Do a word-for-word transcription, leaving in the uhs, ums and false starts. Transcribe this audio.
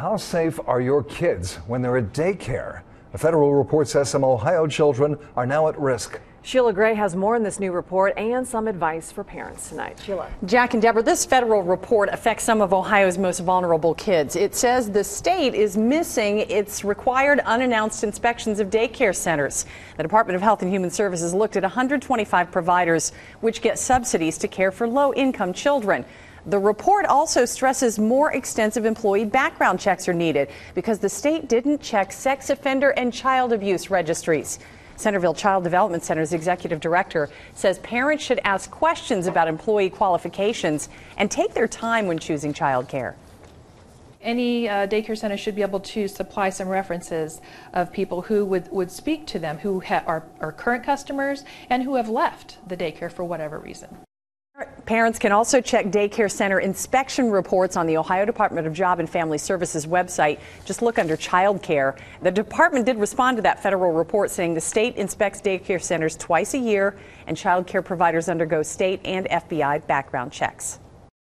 How safe are your kids when they're at daycare? A federal report says some Ohio children are now at risk. Sheila Gray has more in this new report and some advice for parents tonight. Sheila. Jack and Deborah, this federal report affects some of Ohio's most vulnerable kids. It says the state is missing its required unannounced inspections of daycare centers. The Department of Health and Human Services looked at one hundred twenty-five providers which get subsidies to care for low-income children. The report also stresses more extensive employee background checks are needed because the state didn't check sex offender and child abuse registries. Centerville Child Development Center's executive director says parents should ask questions about employee qualifications and take their time when choosing childcare. Any uh, daycare center should be able to supply some references of people who would, would speak to them, who ha are, are current customers and who have left the daycare for whatever reason. Parents can also check daycare center inspection reports on the Ohio Department of Job and Family Services website. Just look under child care. The department did respond to that federal report saying the state inspects daycare centers twice a year and child care providers undergo state and F B I background checks.